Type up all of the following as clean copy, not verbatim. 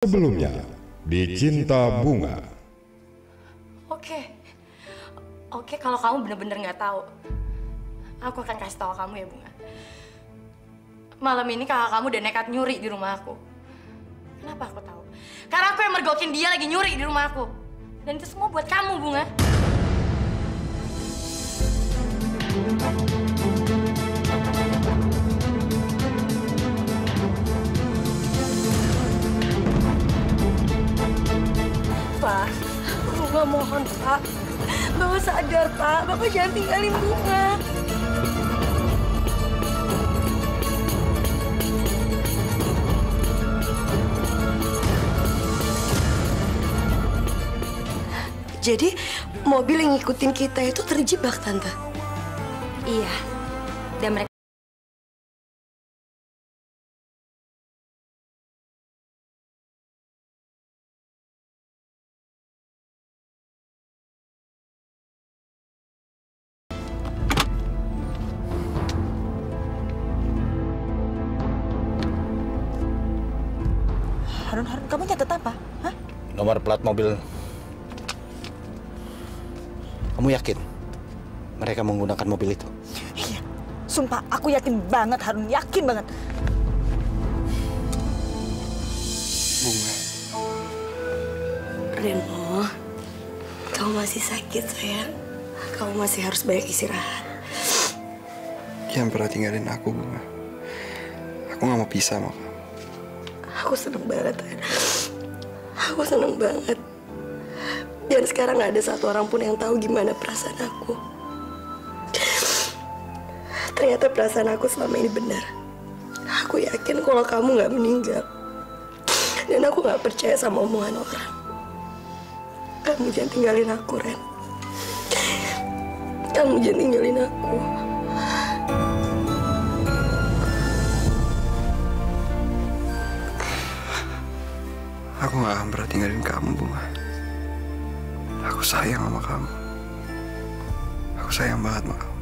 Sebelumnya, di Cinta Bunga. Oke, kalau kamu bener-bener nggak tahu, aku akan kasih tahu kamu ya, Bunga. Malam ini kakak kamu udah nekat nyuri di rumah aku. Kenapa aku tahu? Karena aku yang mergokin dia lagi nyuri di rumah aku. Dan itu semua buat kamu, Bunga. Pak, Bunga mohon, Pak. Bapak sadar, Pak. Bapak jangan tinggalin Bunga. Jadi, mobil yang ngikutin kita itu terjebak, Tante? Iya. Dan mereka... Harun, kamu nyatet apa? Hah? Nomor plat mobil. Kamu yakin mereka menggunakan mobil itu? Iya, sumpah aku yakin banget, Harun, yakin banget. Bunga. Reno, kamu masih sakit, sayang. Kamu masih harus banyak istirahat. Jangan pernah tinggalin aku, Bunga. Aku nggak mau pisah sama kamu. Aku seneng banget, Ayah. Aku seneng banget. Dan sekarang nggak ada satu orang pun yang tahu gimana perasaan aku. Ternyata perasaan aku selama ini benar. Aku yakin kalau kamu nggak meninggal. Dan aku nggak percaya sama omongan orang. Kamu jangan tinggalin aku, Ren. Kamu jangan tinggalin aku. Aku nggak akan pernah tinggalin kamu, Bunga. Aku sayang sama kamu. Aku sayang banget sama kamu.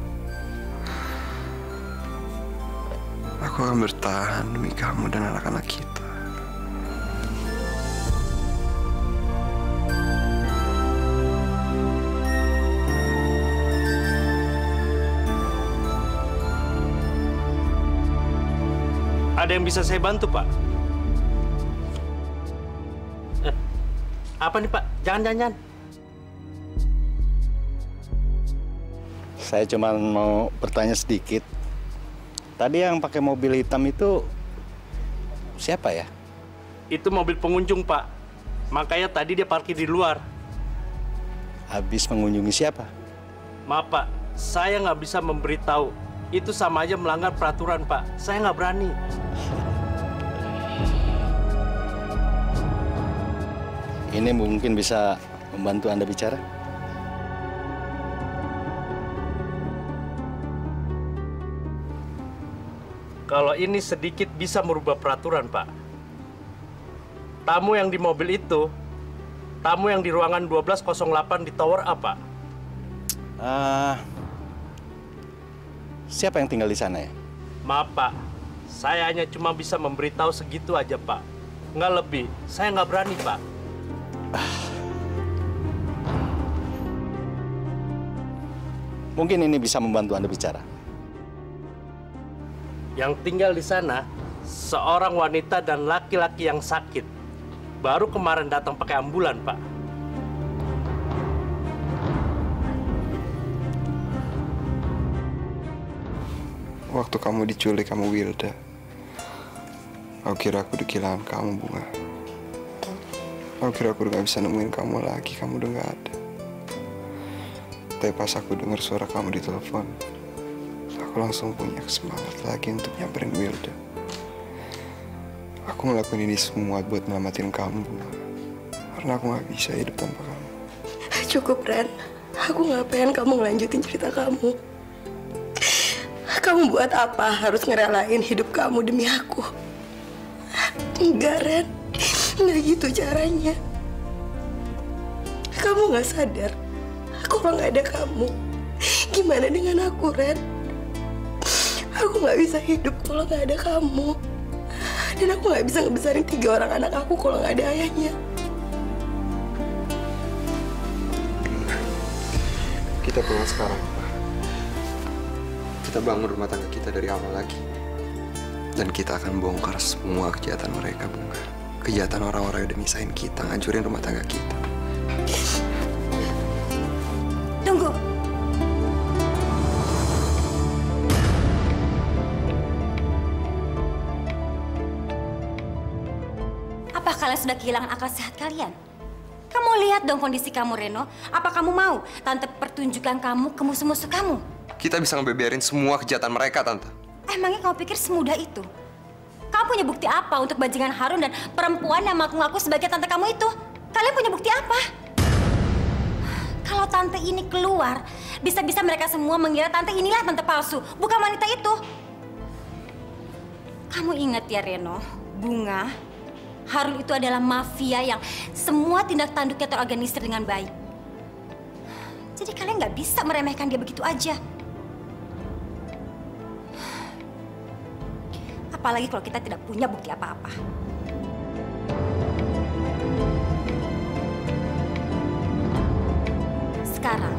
Aku akan bertahan demi kamu dan anak-anak kita. Ada yang bisa saya bantu, Pak? Apa nih, Pak? Jangan. Saya cuma mau bertanya sedikit. Tadi yang pakai mobil hitam itu siapa ya? Itu mobil pengunjung, Pak. Makanya tadi dia parkir di luar. Habis mengunjungi siapa? Maaf, Pak. Saya nggak bisa memberitahu. Itu sama aja melanggar peraturan, Pak. Saya nggak berani. Ini mungkin bisa membantu Anda bicara. Kalau ini sedikit bisa merubah peraturan, Pak. Tamu yang di mobil itu, tamu yang di ruangan 1208 di Tower A, Pak. Siapa yang tinggal di sana ya? Maaf, Pak. Saya hanya cuma bisa memberitahu segitu aja, Pak. Nggak lebih. Saya nggak berani, Pak. Mungkin ini bisa membantu Anda bicara. Yang tinggal di sana seorang wanita dan laki-laki yang sakit. Baru kemarin datang pakai ambulan, Pak. Waktu kamu diculik, kamu Wilda. Aku kira aku udah kehilangan kamu, Bunga. Aku kira aku udah gak bisa nemuin kamu lagi, kamu udah gak ada. Tapi pas aku dengar suara kamu di telepon, aku langsung punya semangat lagi untuk nyamperin Wilda. Aku ngelakuin ini semua buat nyelamatin kamu, Bunga. Karena aku gak bisa hidup tanpa kamu. Cukup, Ren. Aku gak pengen kamu ngelanjutin cerita kamu. Kamu buat apa harus ngerelain hidup kamu demi aku? Enggak, Ren. Nggak gitu caranya. Kamu nggak sadar kalau nggak ada kamu, gimana dengan aku, Ren? Aku nggak bisa hidup kalau nggak ada kamu. Dan aku nggak bisa ngebesarin 3 orang anak aku kalau nggak ada ayahnya. Kita pulang sekarang. Kita bangun rumah tangga kita dari awal lagi. Dan kita akan bongkar semua kejahatan mereka, Bunga. Kejahatan orang-orang yang udah misahin kita, ngancurin rumah tangga kita. Tunggu. Apa kalian sudah kehilangan akal sehat kalian? Kamu lihat dong kondisi kamu, Reno. Apa kamu mau Tante pertunjukan kamu ke musuh-musuh kamu? Kita bisa ngebeberin semua kejahatan mereka, Tante. Emangnya kamu pikir semudah itu? Kamu punya bukti apa untuk bajingan Harun dan perempuan yang mengaku-ngaku sebagai tante kamu itu? Kalian punya bukti apa? Kalau tante ini keluar, bisa-bisa mereka semua mengira tante inilah tante palsu, bukan wanita itu. Kamu ingat ya, Reno, Bunga, Harun itu adalah mafia yang semua tindak tanduknya terorganisir dengan baik. Jadi kalian nggak bisa meremehkan dia begitu aja. Apalagi kalau kita tidak punya bukti apa-apa. Sekarang,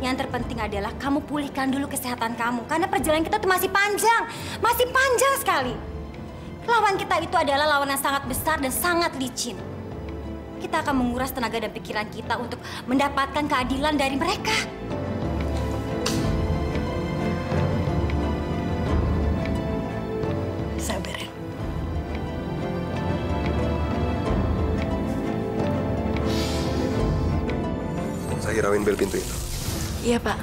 yang terpenting adalah kamu pulihkan dulu kesehatan kamu. Karena perjalanan kita itu masih panjang. Masih panjang sekali. Lawan kita itu adalah lawan yang sangat besar dan sangat licin. Kita akan menguras tenaga dan pikiran kita untuk mendapatkan keadilan dari mereka. Sabar ya. Saya irawin bel pintu itu. Iya, Pak.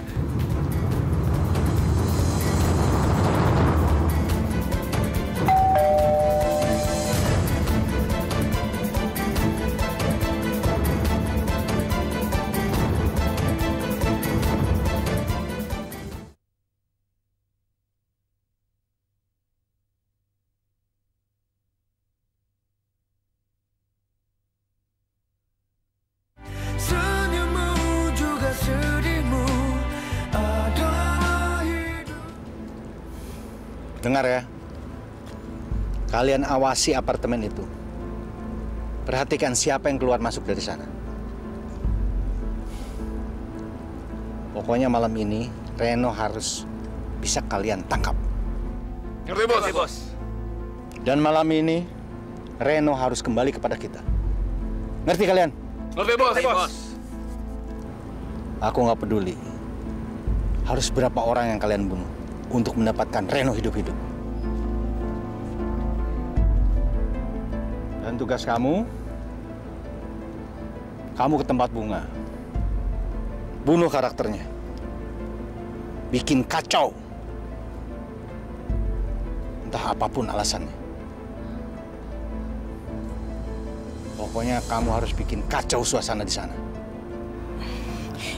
Dengar ya, kalian awasi apartemen itu. Perhatikan siapa yang keluar masuk dari sana. Pokoknya malam ini Reno harus bisa kalian tangkap. Ngerti, Bos? Bos. Dan malam ini Reno harus kembali kepada kita. Ngerti kalian? Ngerti, Bos. Bos. Aku nggak peduli harus berapa orang yang kalian bunuh untuk mendapatkan Reno hidup-hidup. Dan tugas kamu, kamu ke tempat Bunga. Bunuh karakternya. Bikin kacau. Entah apapun alasannya. Pokoknya kamu harus bikin kacau suasana di sana.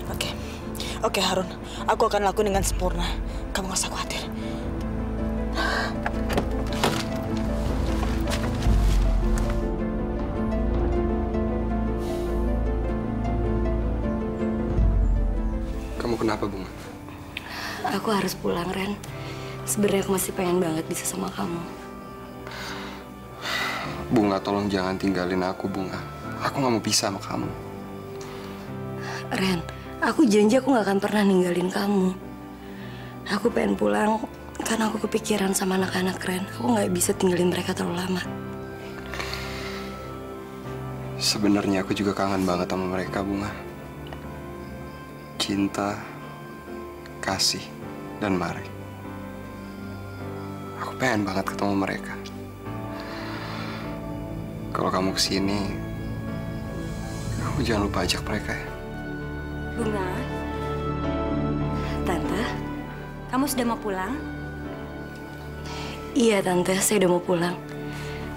Oke. Oke, Harun. Aku akan lakukan dengan sempurna. Kamu gak usah khawatir. Kamu kenapa, Bunga? Aku harus pulang, Ren. Sebenarnya aku masih pengen banget bisa sama kamu. Bunga, tolong jangan tinggalin aku, Bunga. Aku gak mau pisah sama kamu. Ren, aku janji aku gak akan pernah ninggalin kamu. Aku pengen pulang karena aku kepikiran sama anak-anak, Ren. Aku nggak bisa tinggalin mereka terlalu lama. Sebenarnya aku juga kangen banget sama mereka, Bunga. Cinta, kasih, dan Mari. Aku pengen banget ketemu mereka. Kalau kamu kesini, aku jangan lupa ajak mereka ya. Bunga, Tante. Kamu sudah mau pulang? Iya, Tante. Saya udah mau pulang.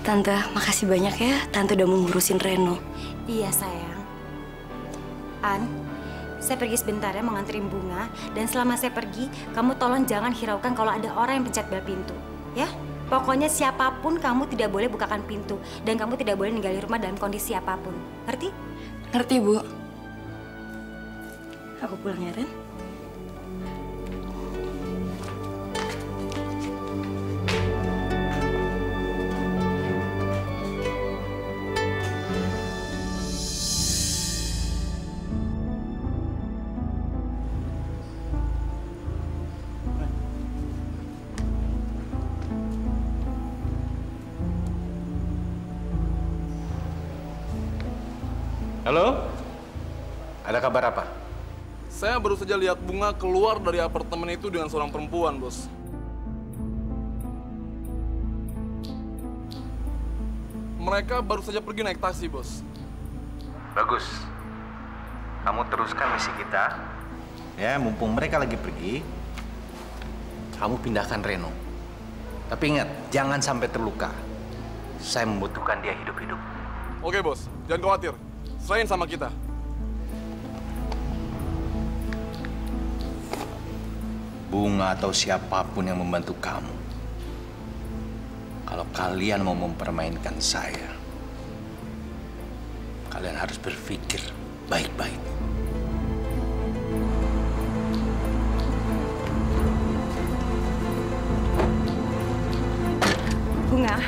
Tante, makasih banyak ya. Tante udah ngurusin Reno. Iya, sayang. An, saya pergi sebentar ya, mau nganterin Bunga. Dan selama saya pergi, kamu tolong jangan hiraukan kalau ada orang yang pencet bel pintu. Ya? Pokoknya siapapun kamu tidak boleh bukakan pintu. Dan kamu tidak boleh ninggalin rumah dalam kondisi apapun. Ngerti? Ngerti, Bu. Aku pulang ya, Ren. Halo? Ada kabar apa? Saya baru saja lihat Bunga keluar dari apartemen itu dengan seorang perempuan, Bos. Mereka baru saja pergi naik taksi, Bos. Bagus. Kamu teruskan misi kita. Ya, mumpung mereka lagi pergi, kamu pindahkan Reno. Tapi ingat, jangan sampai terluka. Saya membutuhkan dia hidup-hidup. Oke, Bos. Jangan khawatir. Selain sama kita. Bunga atau siapapun yang membantu kamu, kalau kalian mau mempermainkan saya, kalian harus berpikir baik-baik. Bunga,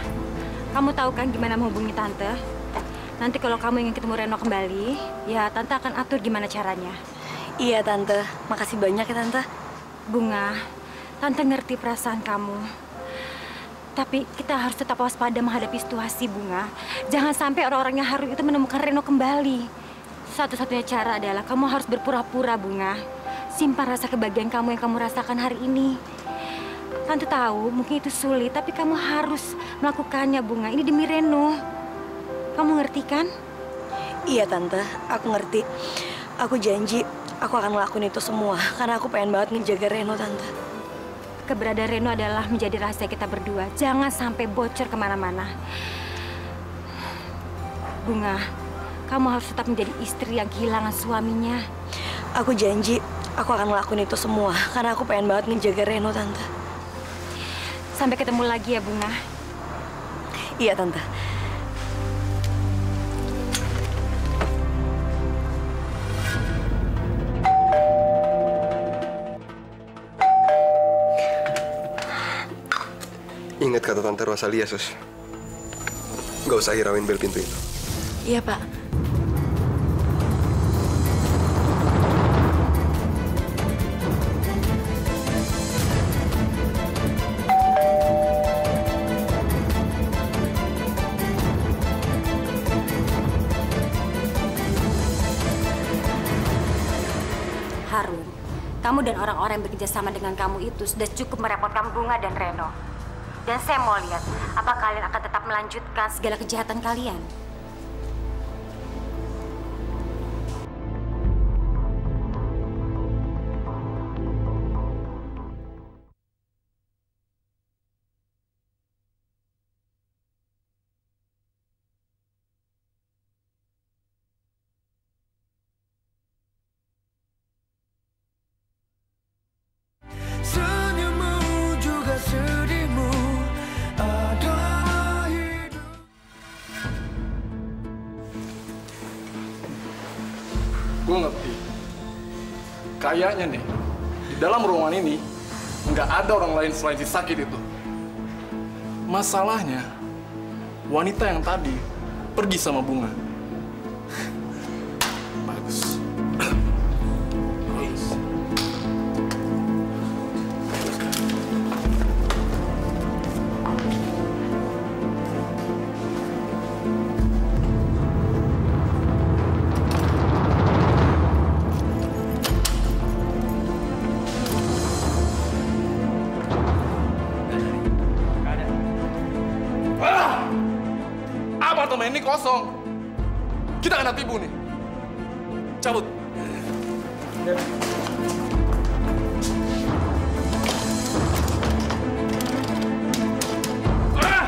kamu tahu kan gimana menghubungi Tante? Nanti kalau kamu ingin ketemu Reno kembali, ya Tante akan atur gimana caranya. Iya, Tante. Makasih banyak ya, Tante. Bunga, Tante ngerti perasaan kamu. Tapi kita harus tetap waspada menghadapi situasi, Bunga. Jangan sampai orang-orangnya Harun itu menemukan Reno kembali. Satu-satunya cara adalah kamu harus berpura-pura, Bunga. Simpan rasa kebahagiaan kamu yang kamu rasakan hari ini. Tante tahu mungkin itu sulit, tapi kamu harus melakukannya, Bunga. Ini demi Reno. Kamu ngerti kan? Iya, Tante. Aku ngerti. Aku janji. Aku akan ngelakuin itu semua, karena aku pengen banget ngejaga Reno, Tante. Keberadaan Reno adalah menjadi rahasia kita berdua. Jangan sampai bocor kemana-mana. Bunga, kamu harus tetap menjadi istri yang kehilangan suaminya. Aku janji, aku akan ngelakuin itu semua, karena aku pengen banget ngejaga Reno, Tante. Sampai ketemu lagi ya, Bunga. Iya, Tante. Ingat kata Tante Rosalia, Sus. Gak usah hirauin bel pintu itu. Iya, Pak. Harun, kamu dan orang-orang yang bekerja sama dengan kamu itu sudah cukup merepotkan Bunga dan Reno. Dan saya mau lihat, apa kalian akan tetap melanjutkan segala kejahatan kalian? Kayaknya nih, di dalam ruangan ini nggak ada orang lain selain si sakit itu. Masalahnya, wanita yang tadi pergi sama Bunga. Bagus. Ini kosong. Kita kena tipu nih. Cabut. Ya. Ah!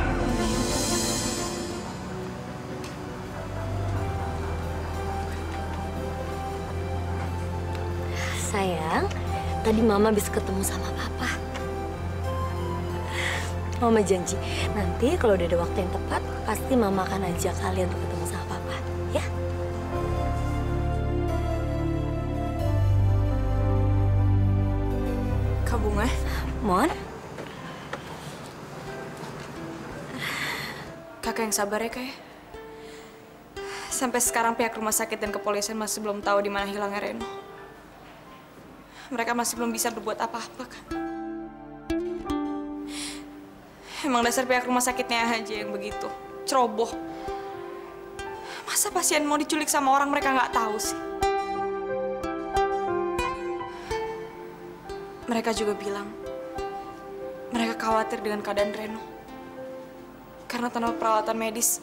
Sayang, tadi Mama habis ketemu sama Papa. Mama janji, nanti kalau udah ada waktu yang tepat, pasti Mama akan ajak kalian untuk ketemu sama Papa, ya? Kak Bunga? Mon? Kakak yang sabar ya, Kak ya? Sampai sekarang pihak rumah sakit dan kepolisian masih belum tahu di mana hilangnya Reno. Mereka masih belum bisa berbuat apa-apa, Kak. Emang dasar pihak rumah sakitnya aja yang begitu, ceroboh. Masa pasien mau diculik sama orang mereka nggak tahu sih? Mereka juga bilang, mereka khawatir dengan keadaan Reno. Karena tanpa peralatan medis,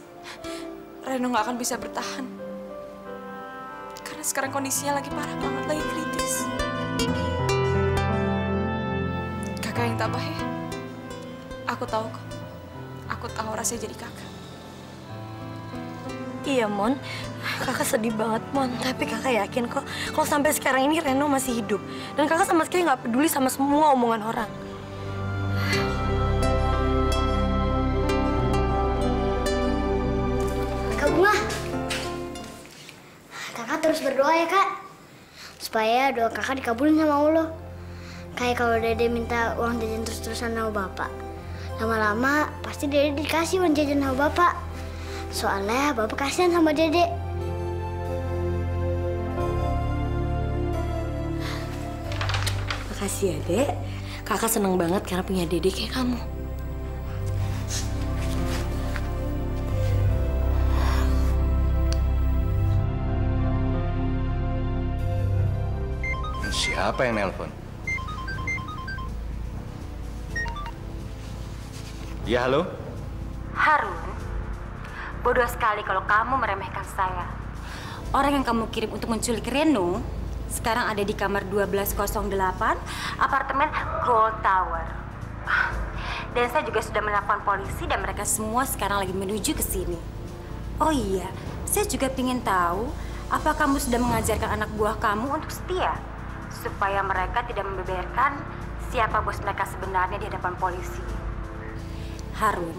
Reno nggak akan bisa bertahan. Karena sekarang kondisinya lagi parah banget, lagi kritis. Kakak yang tabah ya. Aku tahu kok. Aku tahu rasanya jadi kakak. Iya, Mon. Kakak sedih banget, Mon. Tapi kakak yakin kok kalau sampai sekarang ini Reno masih hidup. Dan kakak sama sekali nggak peduli sama semua omongan orang. Kak Bunga. Kakak terus berdoa ya, Kak. Supaya doa kakak dikabulin sama Allah. Kayak kalau Dede minta uang jajan terus-terusan sama Bapak. Lama-lama pasti Dede dikasih uang jajan sama Bapak. Soalnya Bapak kasihan sama Dede. Makasih ya, Dek. Kakak seneng banget karena punya Dede kayak kamu. Siapa yang nelpon? Ya, halo? Harun. Bodoh sekali kalau kamu meremehkan saya. Orang yang kamu kirim untuk menculik Reno sekarang ada di kamar 1208, apartemen Gold Tower. Dan saya juga sudah menelpon polisi dan mereka semua sekarang lagi menuju ke sini. Oh iya, saya juga ingin tahu apa kamu sudah mengajarkan anak buah kamu untuk setia supaya mereka tidak membeberkan siapa bos mereka sebenarnya di hadapan polisi. Harun,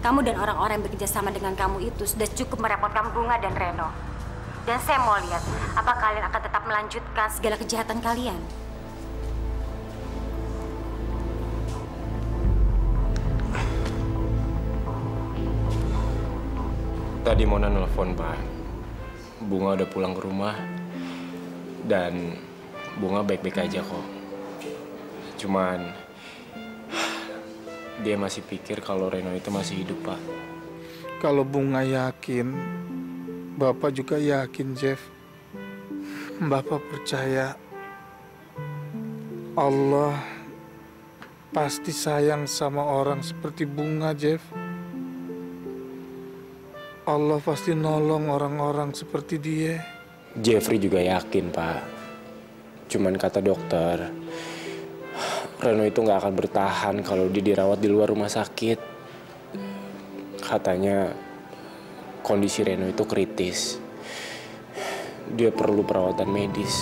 kamu dan orang-orang yang bekerja sama dengan kamu itu sudah cukup merepotkan Bunga dan Reno. Dan saya mau lihat, apa kalian akan tetap melanjutkan segala kejahatan kalian? Tadi Mona nelfon, Pak. Bunga udah pulang ke rumah. Dan Bunga baik-baik aja kok. Cuman dia masih pikir kalau Reno itu masih hidup, Pak. Kalau Bunga yakin, Bapak juga yakin, Jeff. Bapak percaya Allah pasti sayang sama orang seperti Bunga, Jeff. Allah pasti nolong orang-orang seperti dia. Jeffrey juga yakin, Pak. Cuman kata dokter, Reno itu nggak akan bertahan kalau dia dirawat di luar rumah sakit. Katanya kondisi Reno itu kritis. Dia perlu perawatan medis.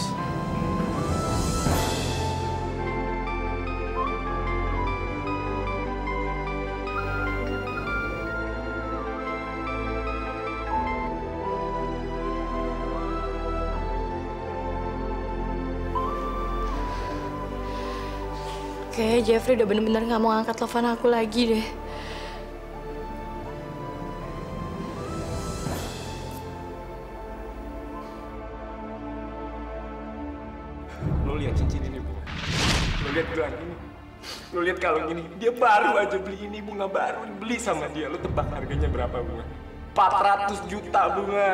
Kayaknya Jeffrey udah bener-bener gak mau angkat telepon aku lagi deh. Lo lihat cincin ini, Bu. Lo lihat gelang ini. Lo lihat kalung ini. Dia baru aja beli ini, Bunga. Baru beli sama dia. Lo tebak harganya berapa, Bunga? 400 juta, Bunga.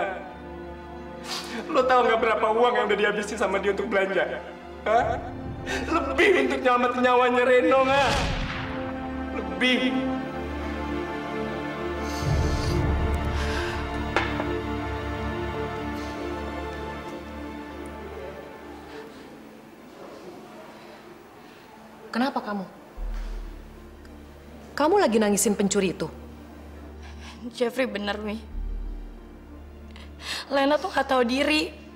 Lo tau gak berapa uang yang udah dihabisin sama dia untuk belanja? Hah? Lebih untuk nyelamatin nyawanya Reno, nggak? Lebih. Kenapa kamu? Kamu lagi nangisin pencuri itu? Jeffrey bener, Mi. Lena tuh nggak tahu diri.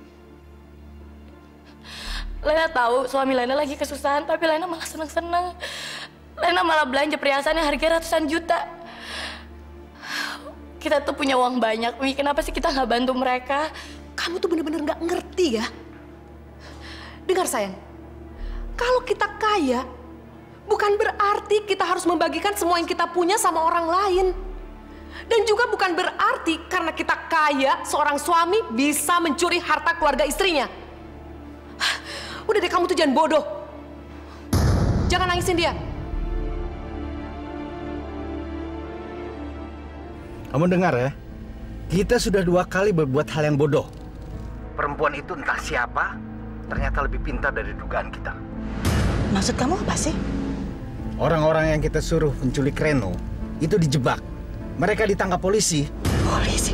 Lena tahu suami Lena lagi kesusahan, tapi Lena malah seneng-seneng. Lena malah belanja perhiasannya harga ratusan juta. Kita tuh punya uang banyak, Mi. Kenapa sih kita nggak bantu mereka? Kamu tuh bener-bener nggak ngerti ya? Dengar sayang, kalau kita kaya, bukan berarti kita harus membagikan semua yang kita punya sama orang lain. Dan juga bukan berarti karena kita kaya, seorang suami bisa mencuri harta keluarga istrinya. Udah deh, kamu tuh jangan bodoh. Jangan nangisin dia. Kamu dengar ya? Kita sudah 2 kali berbuat hal yang bodoh. Perempuan itu entah siapa, ternyata lebih pintar dari dugaan kita. Maksud kamu apa sih? Orang-orang yang kita suruh menculik Reno, itu dijebak. Mereka ditangkap polisi. Polisi?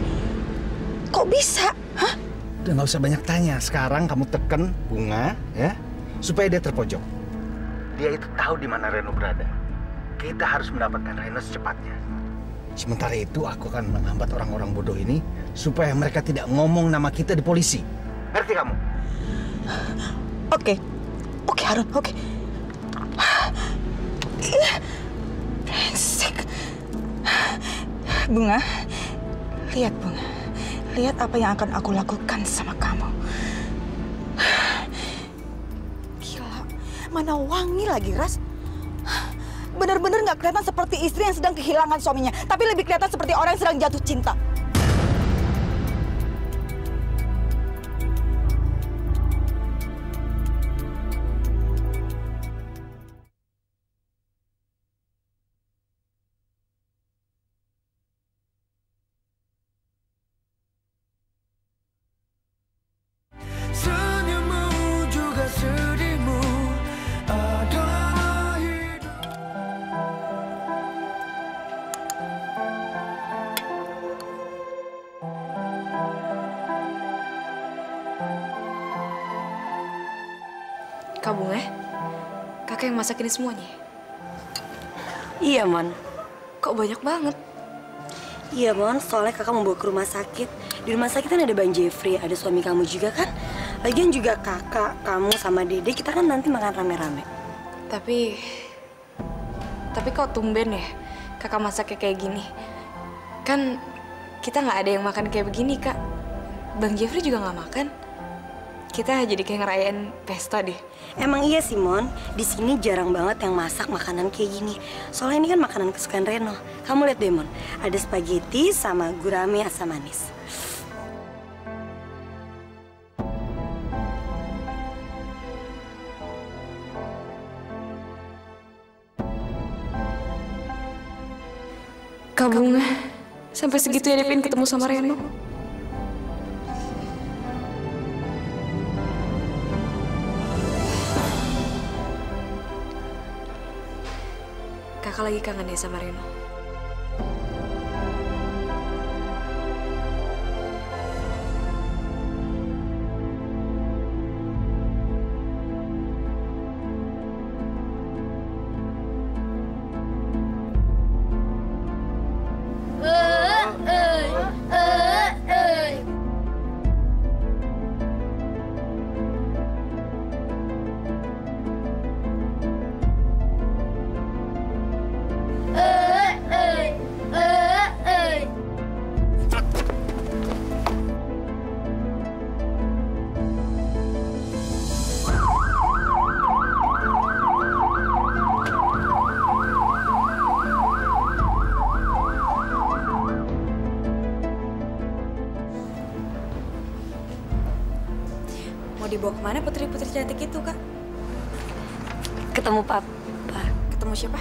Kok bisa? Hah? Udah nggak usah banyak tanya. Sekarang kamu tekan Bunga, ya, supaya dia terpojok. Dia itu tahu di mana Reno berada. Kita harus mendapatkan Reno secepatnya. Sementara itu, aku akan menghambat orang-orang bodoh ini supaya mereka tidak ngomong nama kita di polisi. Ngerti kamu? Oke. Oke, Harun. Oke. Brengsek. Bunga, lihat Bunga. Lihat apa yang akan aku lakukan sama kamu. Gila, mana wangi lagi, Ras. Benar-benar nggak kelihatan seperti istri yang sedang kehilangan suaminya, tapi lebih kelihatan seperti orang yang sedang jatuh cinta. Kak Bunga, kakak yang masak ini semuanya? Iya, Mon. Kok banyak banget? Iya, Mon. Soalnya kakak membawa ke rumah sakit. Di rumah sakit kan ada Bang Jeffrey, ada suami kamu juga kan? Lagian juga kakak, kamu sama Dede, kita kan nanti makan rame-rame. Tapi kok tumben ya kakak masaknya kayak gini? Kan kita nggak ada yang makan kayak begini, Kak. Bang Jeffrey juga nggak makan. Kita jadi kayak ngerayain pesta deh. Emang iya, Simon. Di sini jarang banget yang masak makanan kayak gini. Soalnya ini kan makanan kesukaan Reno. Kamu lihat deh, Mon. Ada spaghetti sama gurame asam manis. Kak Bunga, sampai segitu ya Devin ketemu sama Reno. Kakak lagi kangen deh sama Reno. Dibawa kemana putri-putri cantik itu, Kak? Ketemu Papa. Ketemu siapa?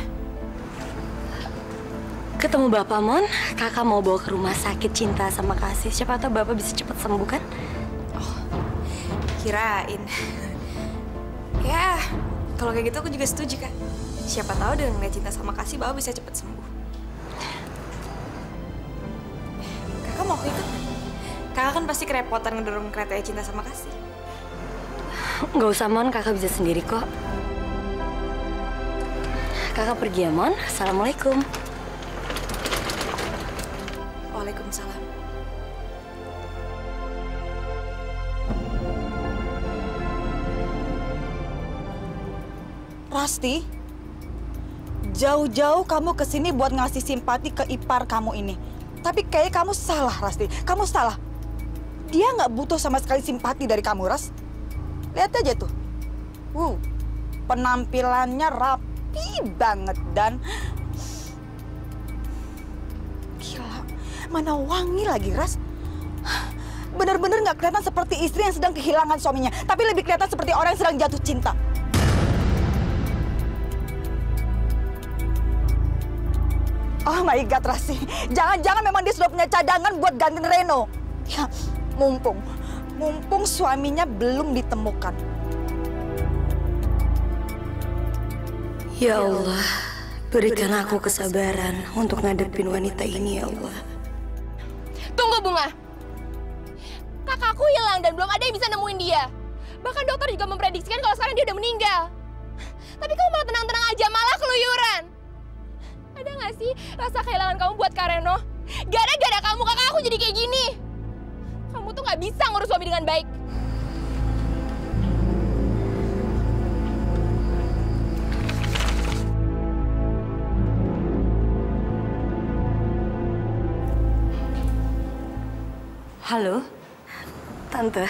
Ketemu Bapak, Mon. Kakak mau bawa ke rumah sakit cinta sama kasih. Siapa tahu Bapak bisa cepat sembuh, kan? Oh, kirain. Ya, kalau kayak gitu aku juga setuju, Kak. Siapa tahu dengan ngeliat cinta sama kasih, Bapak bisa cepat sembuh. Kakak mau ikut? Kakak kan pasti kerepotan ngedorong kereta cinta sama kasih. Nggak usah, Mon. Kakak bisa sendiri kok. Kakak pergi ya, Mon. Assalamualaikum. Waalaikumsalam. Rasti, jauh-jauh kamu kesini buat ngasih simpati ke ipar kamu ini. Tapi kayak kamu salah, Rasti. Kamu salah. Dia nggak butuh sama sekali simpati dari kamu, Ras. Lihat aja tuh, penampilannya rapi banget dan gila, mana wangi lagi, Ras. Benar-benar nggak kelihatan seperti istri yang sedang kehilangan suaminya, tapi lebih kelihatan seperti orang yang sedang jatuh cinta. Oh my God, Rasti. Jangan-jangan memang dia sudah punya cadangan buat gantiin Reno. Ya, mumpung suaminya belum ditemukan. Ya Allah, berikan aku kesabaran untuk ngadepin wanita ini, ya Allah. Tunggu, Bunga. Kakakku hilang dan belum ada yang bisa nemuin dia. Bahkan dokter juga memprediksikan kalau sekarang dia udah meninggal. Tapi kamu malah tenang-tenang aja, malah keluyuran. Ada nggak sih rasa kehilangan kamu buat Kak Reno? Gara-gara kamu kakak aku jadi kayak gini. Kamu tuh nggak bisa ngurus suami dengan baik. Halo, Tante.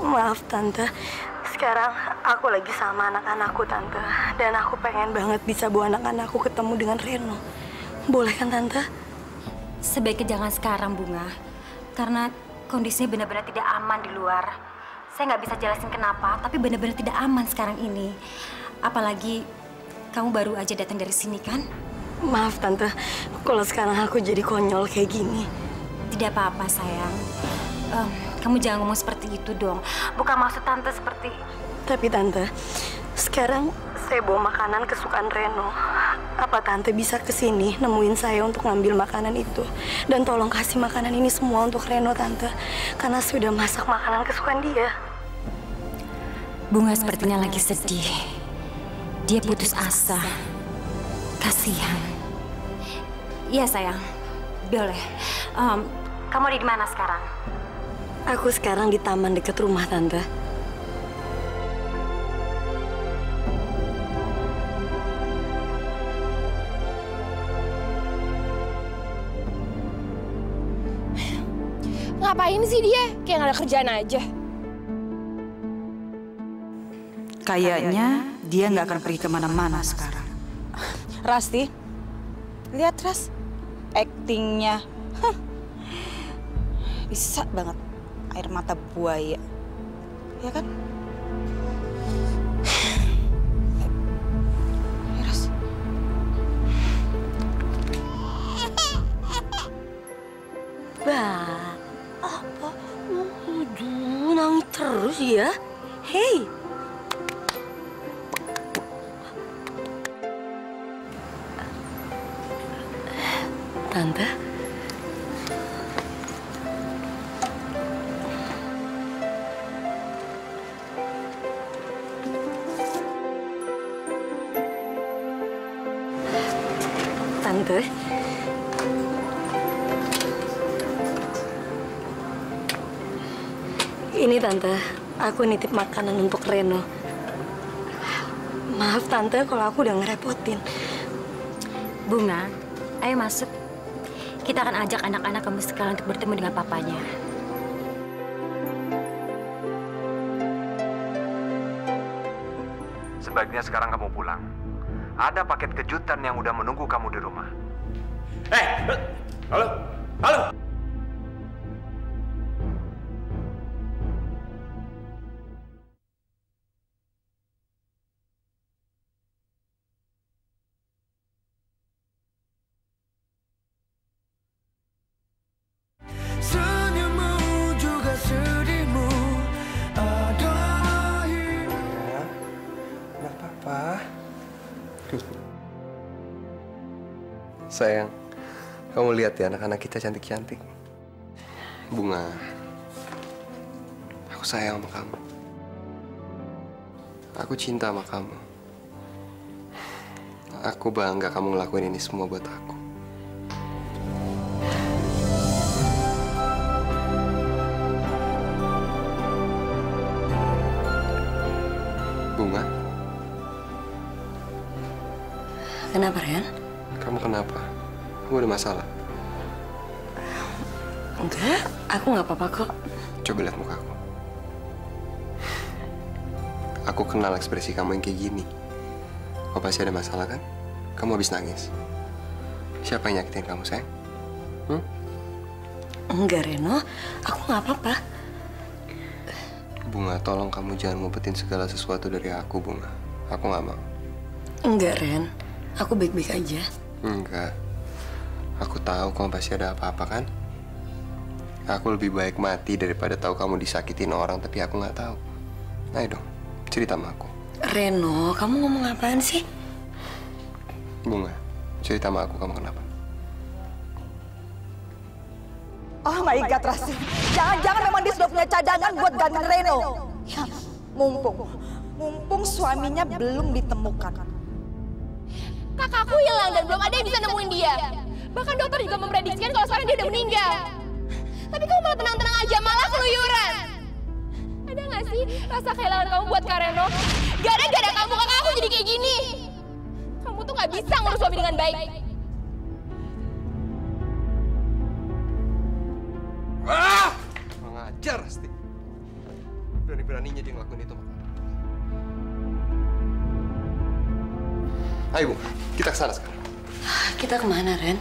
Maaf, Tante. Sekarang aku lagi sama anak-anakku, Tante. Dan aku pengen banget bisa bawa anak-anakku ketemu dengan Reno. Boleh kan, Tante? Sebaiknya jangan sekarang, Bunga. Karena kondisinya benar-benar tidak aman di luar. Saya nggak bisa jelasin kenapa, tapi benar-benar tidak aman sekarang ini. Apalagi kamu baru aja datang dari sini, kan? Maaf, Tante. Kalau sekarang aku jadi konyol kayak gini. Tidak apa-apa, sayang. Kamu jangan ngomong seperti itu dong. Bukan maksud Tante seperti... Tapi Tante, sekarang saya bawa makanan kesukaan Reno. Apa Tante bisa kesini nemuin saya untuk ngambil makanan itu? Dan tolong kasih makanan ini semua untuk Reno, Tante. Karena sudah masak makanan kesukaan dia. Bunga sepertinya lagi sedih. Dia putus asa. Kasihan. Iya, sayang. Boleh. Kamu ada di mana sekarang? Aku sekarang di taman dekat rumah, Tante. Ngapain sih dia? Kayak nggak ada kerjaan aja. Kayaknya dia nggak akan pergi kemana-mana sekarang. Rasti, lihat Ras, actingnya bisa banget. Air mata buaya, ya kan? Eros. Bah, apa? Aduh, nangis terus ya? Hei, Tante. Tante. Ini Tante, aku nitip makanan untuk Reno. Maaf Tante kalau aku udah ngerepotin. Bunga, ayo masuk. Kita akan ajak anak-anak kamu sekalian untuk bertemu dengan papanya. Sebaiknya sekarang kamu pulang. Ada paket kejutan yang udah menunggu kamu di rumah. Halo. Senyummu juga sedihmu ada. Ya, nggak apa-apa. Sayang, kamu lihat ya anak-anak kita cantik-cantik. Bunga, aku sayang sama kamu. Aku cinta sama kamu. Aku bangga kamu ngelakuin ini semua buat aku. Bunga. Kenapa, Ren? Kamu kenapa? Kamu ada masalah? Enggak, aku nggak apa-apa kok. Coba lihat muka aku. Aku kenal ekspresi kamu yang kayak gini. Kok pasti ada masalah, kan? Kamu habis nangis. Siapa yang nyakitin kamu, sayang? Enggak, Reno. Aku nggak apa-apa. Bunga, tolong kamu jangan ngumpetin segala sesuatu dari aku, Bunga. Aku nggak mau. Enggak, Ren. Aku baik-baik aja. Enggak. Aku tahu kamu pasti ada apa-apa kan? Aku lebih baik mati daripada tahu kamu disakitin orang tapi aku nggak tahu. Ayo dong, cerita sama aku. Reno, kamu ngomong apaan sih? Bunga, cerita sama aku, kamu kenapa? Oh my God, Rasti. Jangan-jangan memang dia sudah punya cadangan buat gantiin Reno. Ya, mumpung suaminya belum ditemukan. Kakakku hilang dan belum ada yang bisa nemuin dia. Bahkan dokter juga memprediksikan kalau sekarang dia udah meninggal. Tapi kamu malah tenang-tenang aja, malah keluyuran. Ada nggak sih rasa kehilangan kamu buat Kak Reno? Gara-gara kamu kakakku jadi kayak gini. Kamu tuh nggak bisa ngurus suami dengan baik. Wah, mengajar Rasti. Berani-beraninya dia ngelakuin itu. Ayo, Bu, kita ke sana sekarang. Kita kemana, Ren?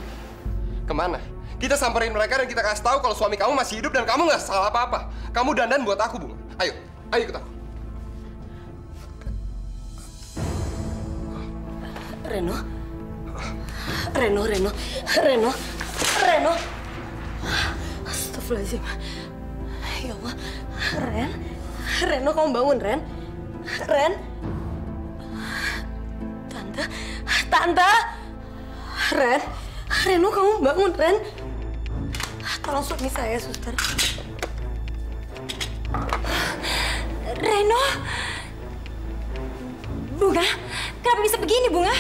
Kemana? Kita samperin mereka dan kita kasih tahu kalau suami kamu masih hidup dan kamu nggak salah apa-apa. Kamu dandan buat aku, Bunga. Ayo ikut aku. Reno. Astagfirullahaladzim. Ya Allah, Reno, kamu bangun, Ren. Tante! Reno, kamu bangun, Ren. Tolong suami saya, suster. Reno! Bunga, kenapa bisa begini, Bunga?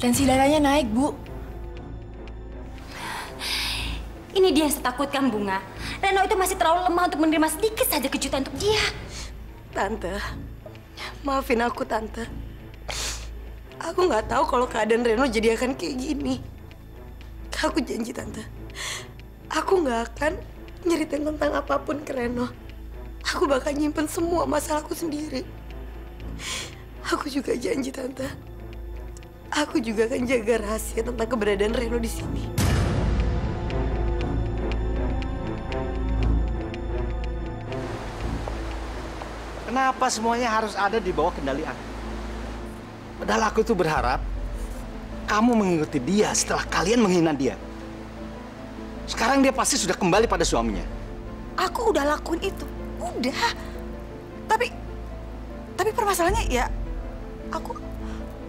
Tensi darahnya naik, Bu. Ini dia yang saya takutkan, Bunga. Reno itu masih terlalu lemah untuk menerima sedikit saja kejutan untuk dia. Tante, maafin aku, Tante. Aku nggak tahu kalau keadaan Reno jadi akan kayak gini. Aku janji, Tante. Aku nggak akan nyeritain tentang apapun ke Reno. Aku bakal nyimpen semua masalahku sendiri. Aku juga janji, Tante. Aku juga akan jaga rahasia tentang keberadaan Reno di sini. Kenapa semuanya harus ada di bawah kendali aku? Padahal aku itu berharap kamu mengikuti dia setelah kalian menghina dia. Sekarang dia pasti sudah kembali pada suaminya. Aku udah lakuin itu, udah. Tapi permasalahannya ya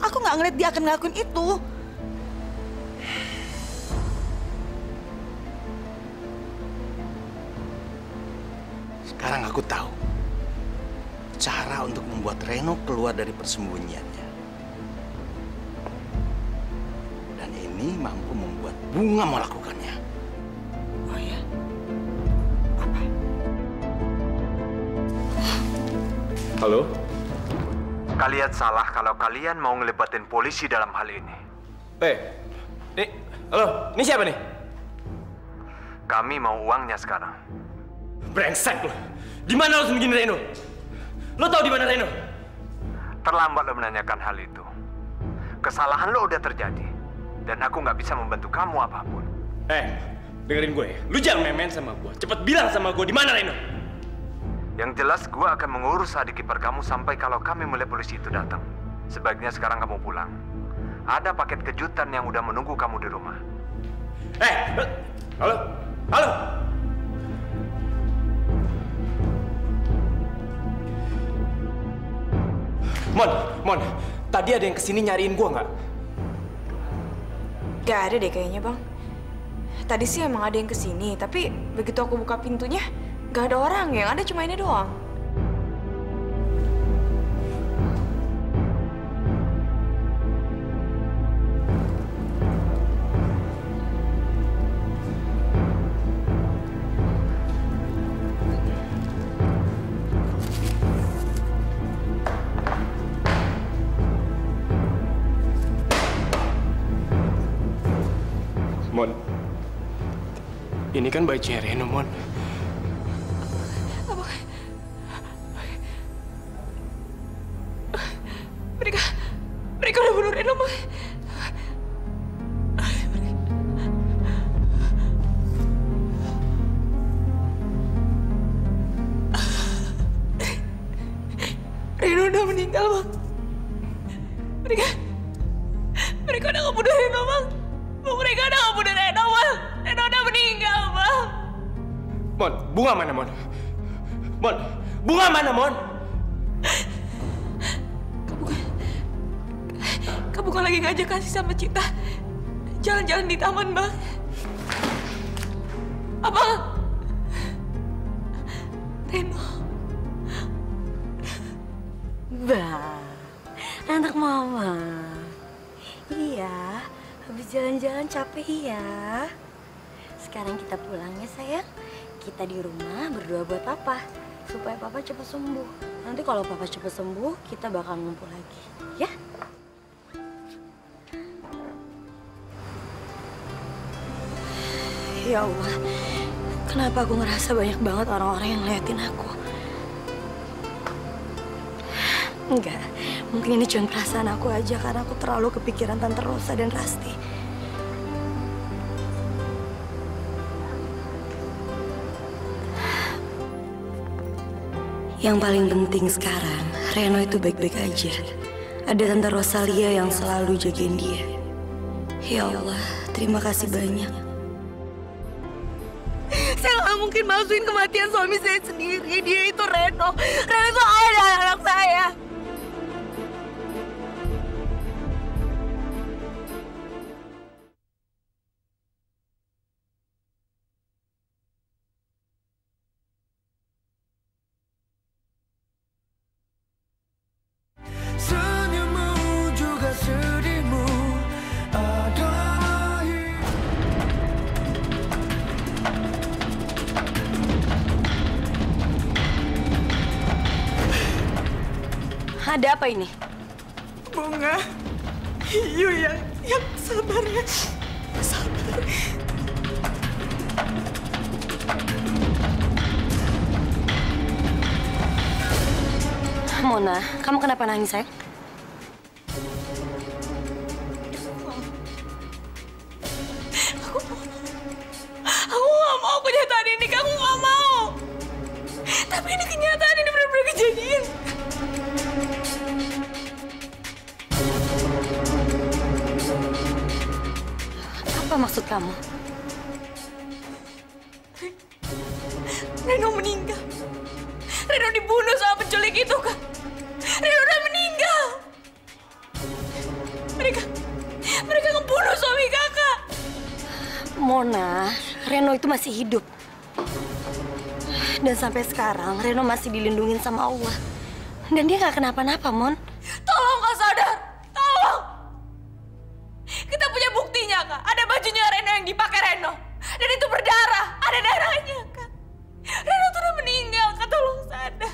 aku nggak ngeliat dia akan ngelakuin itu. Sekarang aku tahu cara untuk membuat Reno keluar dari persembunyiannya. Dan ini mampu membuat Bunga melakukannya. Oh ya? Apa? Halo? Kalian salah kalau kalian mau ngelibatin polisi dalam hal ini. Nih, halo, ini siapa nih? Kami mau uangnya sekarang. Brengsek lo! Di mana lo sembunyiin Reno? Lo tahu di mana Reno? Terlambat lo menanyakan hal itu. Kesalahan lo udah terjadi. Dan aku nggak bisa membantu kamu apapun. Dengerin gue ya. Lo jangan main-main sama gue. Cepet bilang sama gue di mana Reno. Yang jelas gue akan mengurus adik ipar kamu sampai kalau kami melihat polisi itu datang. Sebaiknya sekarang kamu pulang. Ada paket kejutan yang udah menunggu kamu di rumah. Halo? Mon, tadi ada yang kesini nyariin gue nggak? Gak ada deh kayaknya, Bang. Tadi sih emang ada yang kesini, tapi begitu aku buka pintunya, nggak ada orang. Yang ada cuma ini doang. Ini kan bayinya Reno, Mon. Mereka udah bunuh Reno, Mon. meninggal, Bang. Mereka udah ngebunuh Reno, Bang. Mereka udah ngebunuh Reno, Bang. Reno udah meninggal, Bang. Mon, Bunga mana, Mon? Mon, Bunga mana, Mon? Kamu lagi ngajak kasih sama Cinta. Jalan-jalan di taman, Bang. Abang. Reno. Bang, anak mama. Iya, habis jalan-jalan capek iya. Sekarang kita pulang ya, sayang. Kita di rumah berdoa buat Papa. Supaya Papa cepat sembuh. Nanti kalau Papa cepat sembuh, kita bakal ngumpul lagi. Ya? Ya Allah, kenapa aku ngerasa banyak banget orang-orang yang ngeliatin aku? Enggak, mungkin ini cuma perasaan aku aja karena aku terlalu kepikiran Tante Rosa dan Rasti. Yang paling penting sekarang, Reno itu baik-baik aja. Ada Tante Rosalia yang selalu jagain dia. Ya Allah, terima kasih banyak. Saya nggak mungkin masukin kematian suami saya sendiri. Dia itu Reno. Reno itu ada anak saya. Ada apa ini? Bunga, you yang sabar ya. Sabar. Mona, kamu kenapa nangis, sayang? Aku nggak mau kenyataan ini. Kamu nggak mau. Tapi ini kenyataan, ini benar-benar kejadian. Apa maksud kamu? Reno meninggal. Reno dibunuh sama penculik itu, Kak. Reno udah meninggal. Mereka ngebunuh suami Kakak. Mona, Reno itu masih hidup. Dan sampai sekarang Reno masih dilindungin sama Allah. Dan dia nggak kenapa-napa, Mon. Tolong Kak sadar. Kita punya buktinya, Kak. Ada bajunya Reno yang dipakai Reno. Dan itu berdarah. Ada darahnya, Kak. Reno tuh udah meninggal, Kak. Tolong sadar.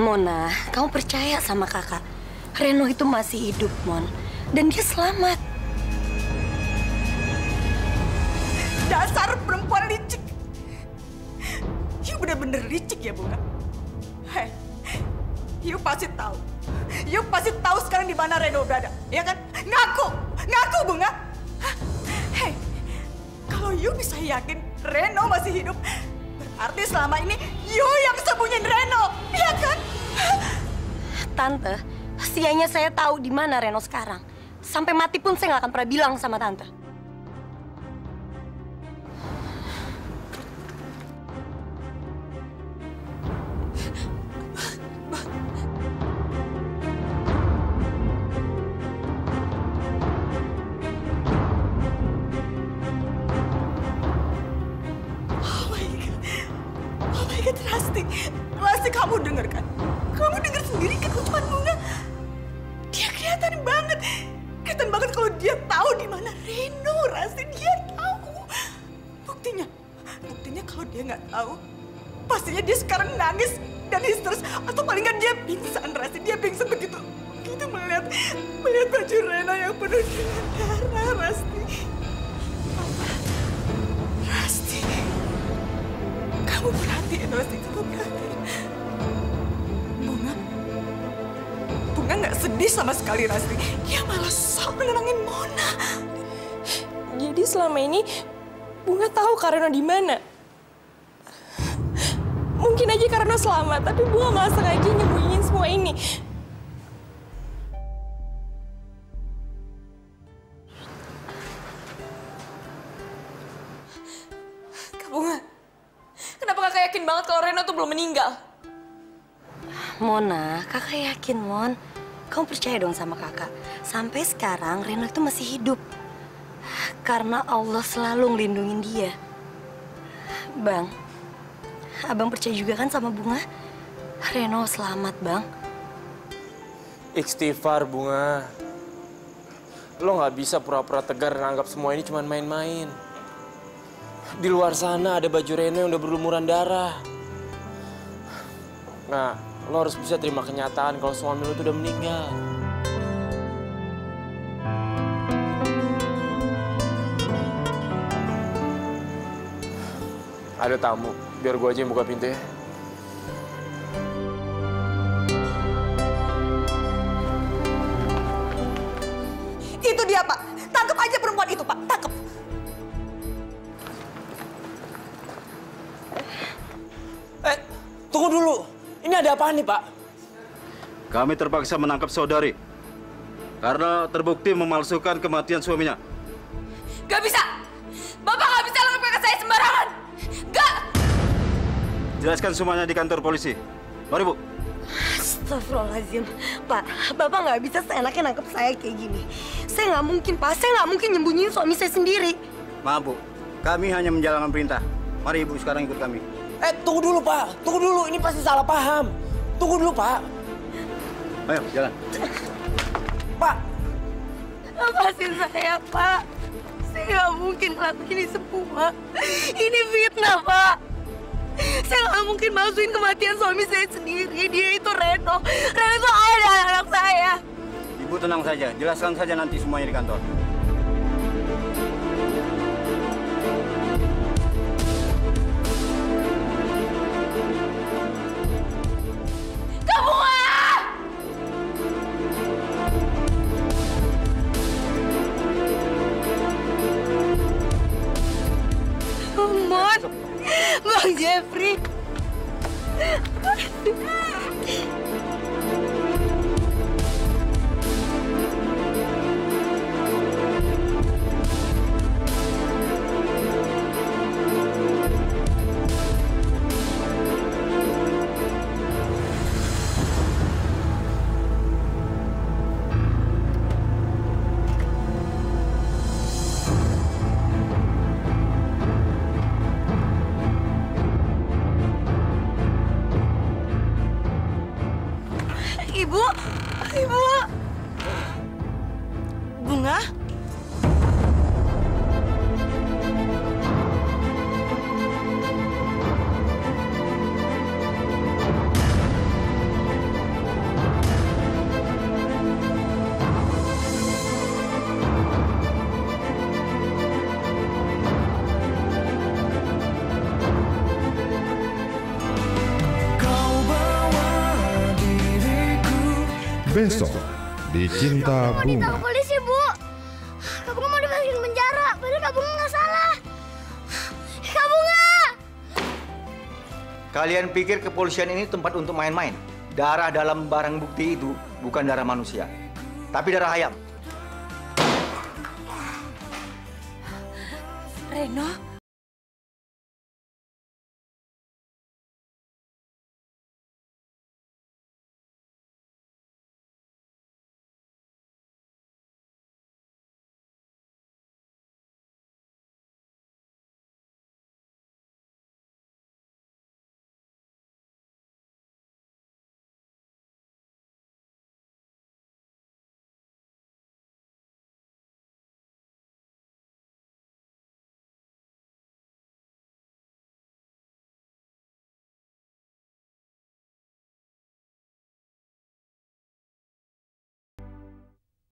Mona, kamu percaya sama Kakak. Reno itu masih hidup, Mon. Dan dia selamat. Dasar perempuan licik. You bener-bener licik ya, Bunga? Hei, you pasti tahu. You pasti tahu sekarang di mana Reno berada, ya kan? Ngaku Bunga. Hei, kalau you bisa yakin Reno masih hidup, berarti selama ini you yang sembunyiin Reno, ya kan? Tante, sianya saya tahu di mana Reno sekarang. Sampai mati pun saya nggak akan pernah bilang sama Tante. Rasti, kamu denger kan? Kamu denger sendiri kan ucapan Bunga? Dia kelihatan banget kalau dia tahu di mana Reno. Rasti, dia tahu. Buktinya kalau dia nggak tahu, pastinya dia sekarang nangis dan histeris atau paling nggak dia pingsan. Rasti, dia pingsan begitu melihat baju Reno yang penuh dengan darah. Rasti, Rasti. Kamu perhatiin, Rasti, kamu perhatiin. Bunga nggak sedih sama sekali, Rasti. Dia malah sok menenangin Mona. Jadi selama ini Bunga tahu Reno di mana? mungkin aja karena selamat, tapi gue gak sengaja nyembunyiin semua ini. Kak Bunga, kenapa kakak yakin banget kalau Reno tuh belum meninggal? Mona, kakak yakin, Mon. Kamu percaya dong sama kakak. Sampai sekarang Reno itu masih hidup. Karena Allah selalu ngelindungin dia. Bang, abang percaya juga kan sama Bunga? Reno selamat, Bang. Ikhtifar, Bunga. Lo nggak bisa pura-pura tegar dan anggap semua ini cuma main-main. Di luar sana ada baju Reno yang udah berlumuran darah. Nah, lo harus bisa terima kenyataan kalau suami lo tuh udah meninggal. Ada tamu, biar gue aja yang buka pintu ya. Itu dia, Pak. Tangkap aja perempuan itu, Pak. Tangkap. Tunggu dulu. Ini ada apaan nih, Pak? Kami terpaksa menangkap saudari. Karena terbukti memalsukan kematian suaminya. Gak bisa! Bapak gak bisa lakukan ke saya sembarangan! Gak! Jelaskan semuanya di kantor polisi. Mari, Bu. Astagfirullahaladzim. Pak, Bapak nggak bisa seenaknya nangkep saya kayak gini. Saya nggak mungkin, Pak. Saya nggak mungkin nyembunyiin suami saya sendiri. Maaf, Bu. Kami hanya menjalankan perintah. Mari, Ibu, sekarang ikut kami. Tunggu dulu, Pak. Tunggu dulu. Ini pasti salah paham. Tunggu dulu, Pak. Ayo, jalan. Pak. Lepasin saya, Pak. Saya nggak mungkin ngelakuin ini semua. Ini fitnah, Pak. Saya nggak mungkin masukin kematian suami saya sendiri. Dia itu Reno. Reno itu ada anak saya. Ibu tenang saja. Jelaskan saja nanti semuanya di kantor. Bang Jeffrey. Besok di Cinta Bunga. Aku mau ditangkap polisi, Bu. Aku mau dimasukin penjara. Padahal Kak Bunga nggak salah. Kak Bunga! Kalian pikir kepolisian ini tempat untuk main-main? Darah dalam barang bukti itu bukan darah manusia, tapi darah ayam. Reno?